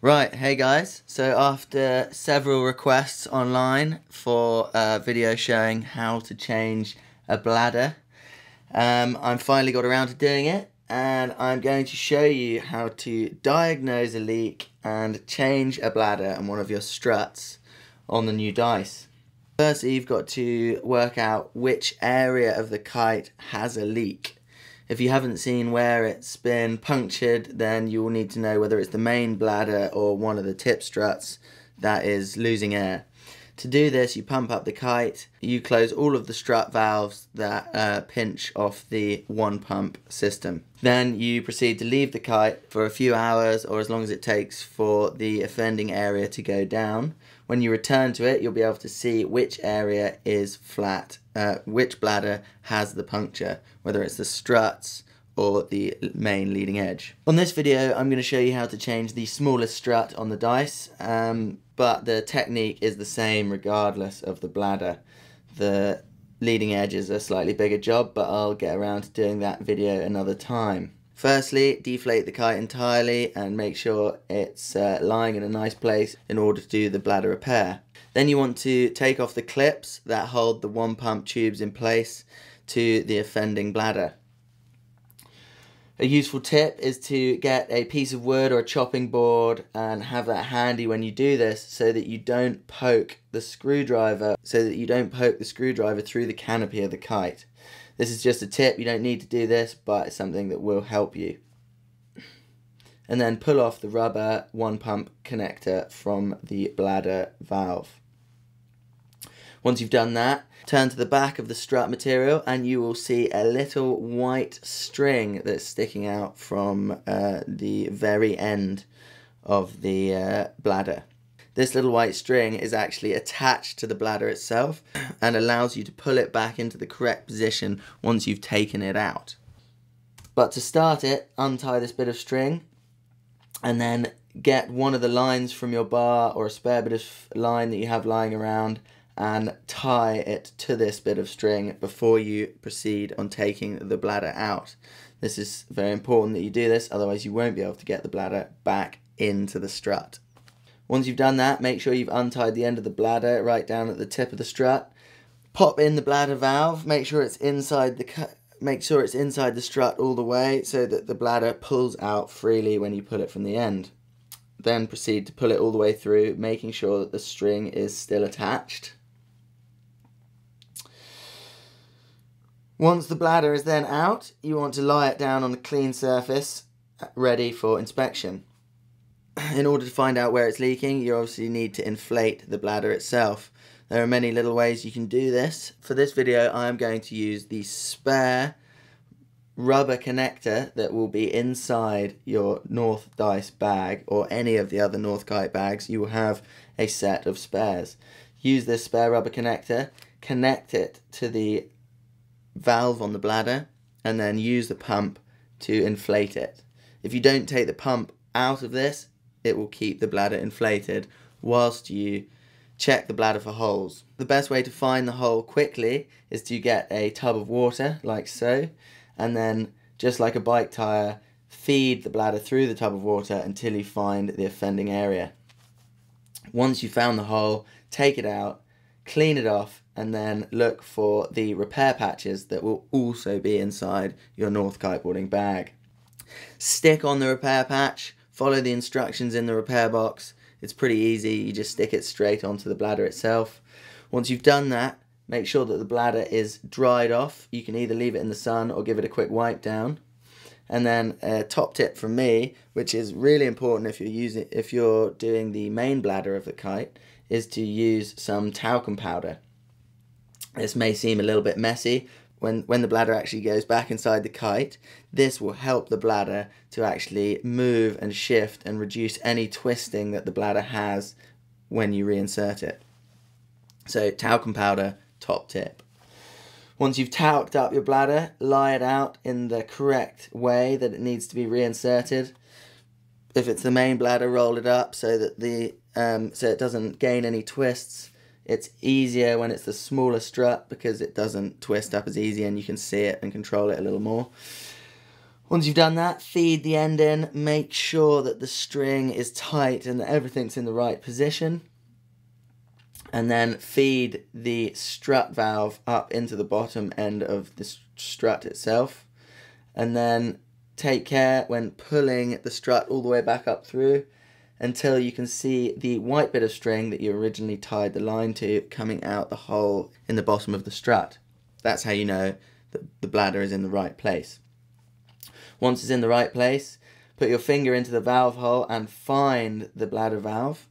Right, hey guys, so after several requests online for a video showing how to change a bladder, I've finally got around to doing it, and I'm going to show you how to diagnose a leak and change a bladder and one of your struts on the new dice. Firstly, you've got to work out which area of the kite has a leak. If you haven't seen where it's been punctured, then you will need to know whether it's the main bladder or one of the tip struts that is losing air. To do this, you pump up the kite, you close all of the strut valves that pinch off the one pump system. Then you proceed to leave the kite for a few hours or as long as it takes for the offending area to go down. When you return to it, you'll be able to see which area is flat, which bladder has the puncture, whether it's the struts or the main leading edge. On this video, I'm going to show you how to change the smallest strut on the dice, but the technique is the same regardless of the bladder. The leading edge is a slightly bigger job, but I'll get around to doing that video another time. Firstly, deflate the kite entirely and make sure it's lying in a nice place in order to do the bladder repair. Then you want to take off the clips that hold the one pump tubes in place to the offending bladder. A useful tip is to get a piece of wood or a chopping board and have that handy when you do this so that you don't poke the screwdriver through the canopy of the kite. This is just a tip, you don't need to do this, but it's something that will help you. And then pull off the rubber one pump connector from the bladder valve. Once you've done that, turn to the back of the strut material and you will see a little white string that's sticking out from the very end of the bladder. This little white string is actually attached to the bladder itself and allows you to pull it back into the correct position once you've taken it out. But to start it, untie this bit of string and then get one of the lines from your bar or a spare bit of line that you have lying around and tie it to this bit of string before you proceed on taking the bladder out. This is very important that you do this, otherwise you won't be able to get the bladder back into the strut. Once you've done that, make sure you've untied the end of the bladder right down at the tip of the strut. Pop in the bladder valve, make sure it's inside the strut all the way so that the bladder pulls out freely when you pull it from the end. Then proceed to pull it all the way through, making sure that the string is still attached. Once the bladder is then out, you want to lie it down on a clean surface, ready for inspection. In order to find out where it's leaking, you obviously need to inflate the bladder itself. There are many little ways you can do this. For this video, I'm going to use the spare rubber connector that will be inside your North Dice bag or any of the other North Kite bags. You will have a set of spares. Use this spare rubber connector, connect it to the valve on the bladder, and then use the pump to inflate it. If you don't take the pump out of this, it will keep the bladder inflated whilst you check the bladder for holes. The best way to find the hole quickly is to get a tub of water like so, and then just like a bike tire, feed the bladder through the tub of water until you find the offending area. Once you found the hole, take it out, clean it off, and then look for the repair patches that will also be inside your North Kiteboarding bag. Stick on the repair patch, follow the instructions in the repair box. It's pretty easy, you just stick it straight onto the bladder itself. Once you've done that, make sure that the bladder is dried off. You can either leave it in the sun or give it a quick wipe down. And then a top tip from me, which is really important if you're doing the main bladder of the kite, is to use some talcum powder. This may seem a little bit messy. When the bladder actually goes back inside the kite, this will help the bladder to actually move and shift and reduce any twisting that the bladder has when you reinsert it. So talcum powder, top tip. Once you've talced up your bladder, lie it out in the correct way that it needs to be reinserted. If it's the main bladder, roll it up so that so it doesn't gain any twists. It's easier when it's the smaller strut because it doesn't twist up as easy and you can see it and control it a little more. Once you've done that, feed the end in, make sure that the string is tight and that everything's in the right position. And then feed the strut valve up into the bottom end of the strut itself. And then take care when pulling the strut all the way back up through until you can see the white bit of string that you originally tied the line to coming out the hole in the bottom of the strut. That's how you know that the bladder is in the right place. Once it's in the right place, put your finger into the valve hole and find the bladder valve.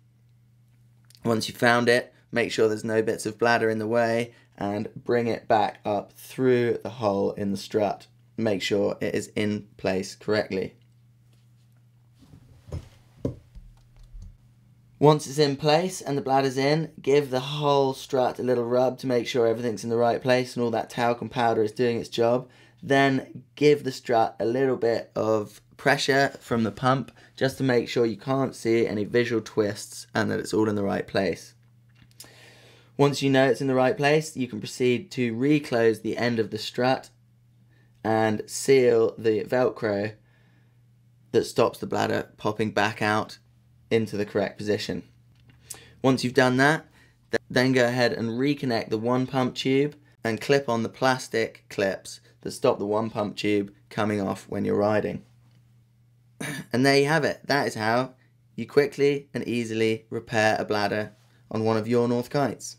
Once you've found it, make sure there's no bits of bladder in the way and bring it back up through the hole in the strut. Make sure it is in place correctly. Once it's in place and the bladder's in, give the whole strut a little rub to make sure everything's in the right place and all that talcum powder is doing its job. Then give the strut a little bit of pressure from the pump just to make sure you can't see any visual twists and that it's all in the right place. Once you know it's in the right place, you can proceed to reclose the end of the strut and seal the Velcro that stops the bladder popping back out into the correct position. Once you've done that, then go ahead and reconnect the one pump tube and clip on the plastic clips that stop the one pump tube coming off when you're riding. And there you have it. That is how you quickly and easily repair a bladder on one of your North kites.